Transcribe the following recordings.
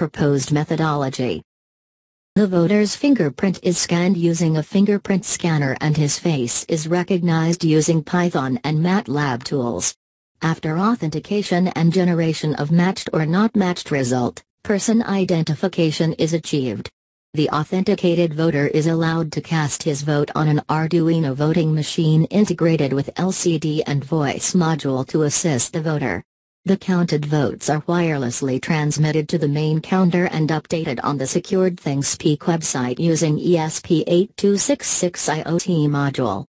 proposed methodology. The voter's fingerprint is scanned using a fingerprint scanner and his face is recognized using Python and MATLAB tools. After authentication and generation of matched or not matched result, person identification is achieved. The authenticated voter is allowed to cast his vote on an Arduino voting machine integrated with LCD and voice module to assist the voter. The counted votes are wirelessly transmitted to the main counter and updated on the secured ThingSpeak website using ESP8266 IoT module.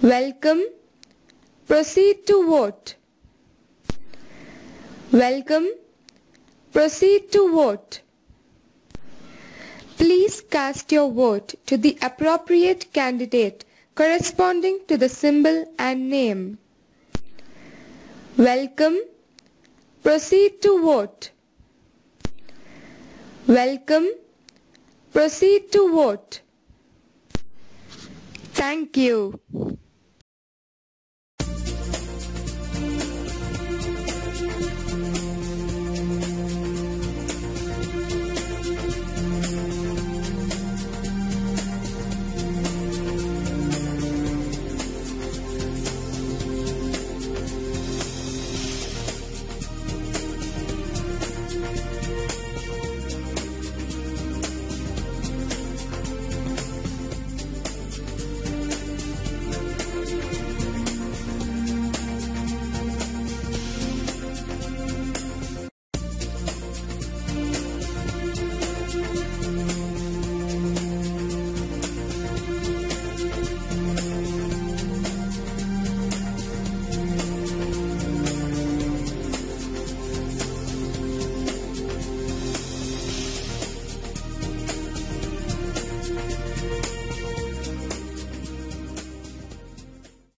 Welcome. Proceed to vote. Welcome. Proceed to vote. Please cast your vote to the appropriate candidate corresponding to the symbol and name. Welcome. Proceed to vote. Welcome. Proceed to vote. Thank you.